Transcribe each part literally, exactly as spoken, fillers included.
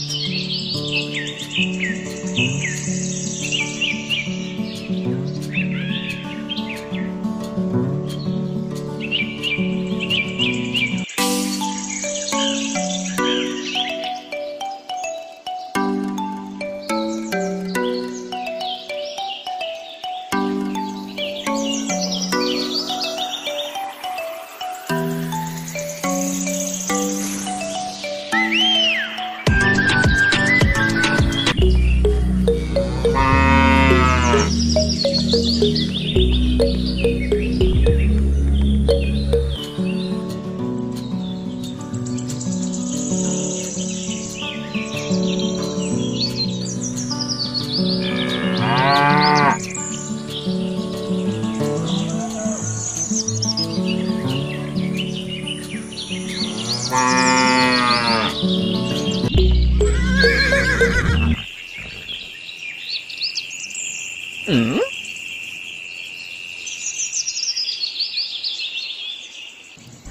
Mm-hmm.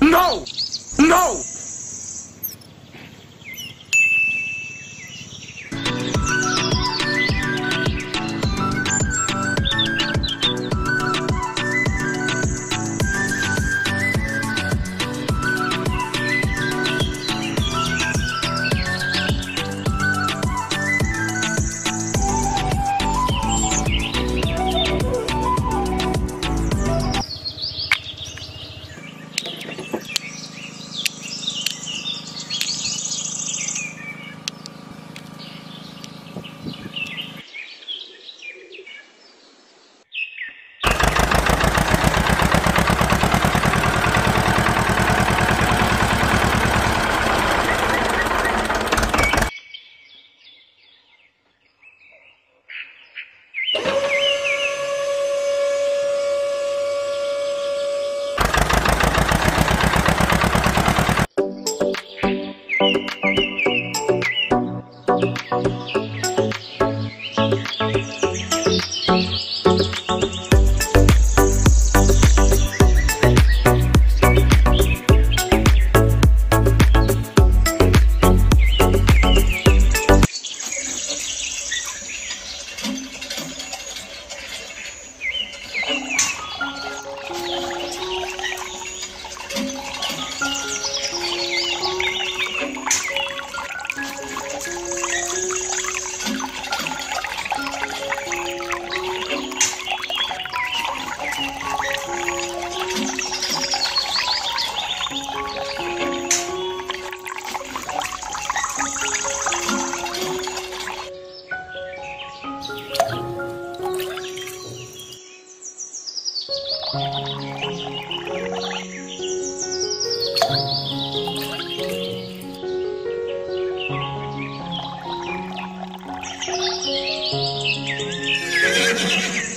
No! No! Thank you.